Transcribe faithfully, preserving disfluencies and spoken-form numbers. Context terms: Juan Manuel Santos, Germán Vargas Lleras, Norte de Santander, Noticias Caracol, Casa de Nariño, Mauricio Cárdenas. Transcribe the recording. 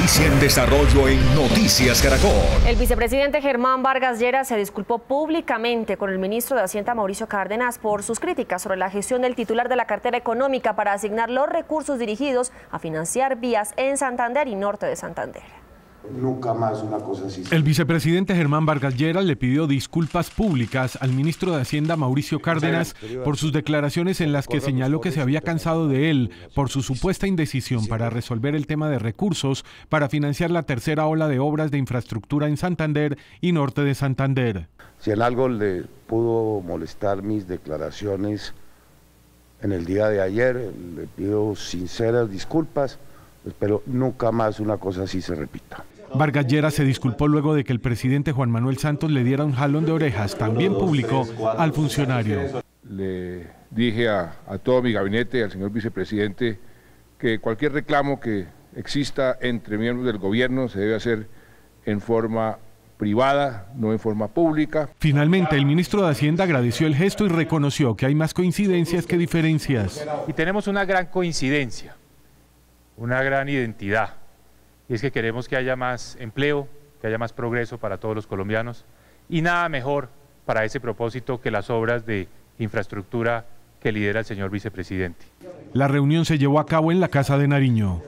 Noticia en desarrollo en Noticias Caracol. El vicepresidente Germán Vargas Lleras se disculpó públicamente con el ministro de Hacienda Mauricio Cárdenas por sus críticas sobre la gestión del titular de la cartera económica para asignar los recursos dirigidos a financiar vías en Santander y Norte de Santander. Nunca más una cosa así. El vicepresidente Germán Vargas Lleras le pidió disculpas públicas al ministro de Hacienda Mauricio Cárdenas por sus declaraciones en las que señaló que se había cansado de él por su supuesta indecisión para resolver el tema de recursos para financiar la tercera ola de obras de infraestructura en Santander y Norte de Santander. Si en algo le pudo molestar mis declaraciones en el día de ayer, le pido sinceras disculpas, pero nunca más una cosa así se repita. Vargas Lleras se disculpó luego de que el presidente Juan Manuel Santos le diera un jalón de orejas, también público, al funcionario. Le dije a, a todo mi gabinete, al señor vicepresidente, que cualquier reclamo que exista entre miembros del gobierno se debe hacer en forma privada, no en forma pública. Finalmente, el ministro de Hacienda agradeció el gesto y reconoció que hay más coincidencias que diferencias. Y tenemos una gran coincidencia, una gran identidad, y es que queremos que haya más empleo, que haya más progreso para todos los colombianos, y nada mejor para ese propósito que las obras de infraestructura que lidera el señor vicepresidente. La reunión se llevó a cabo en la Casa de Nariño.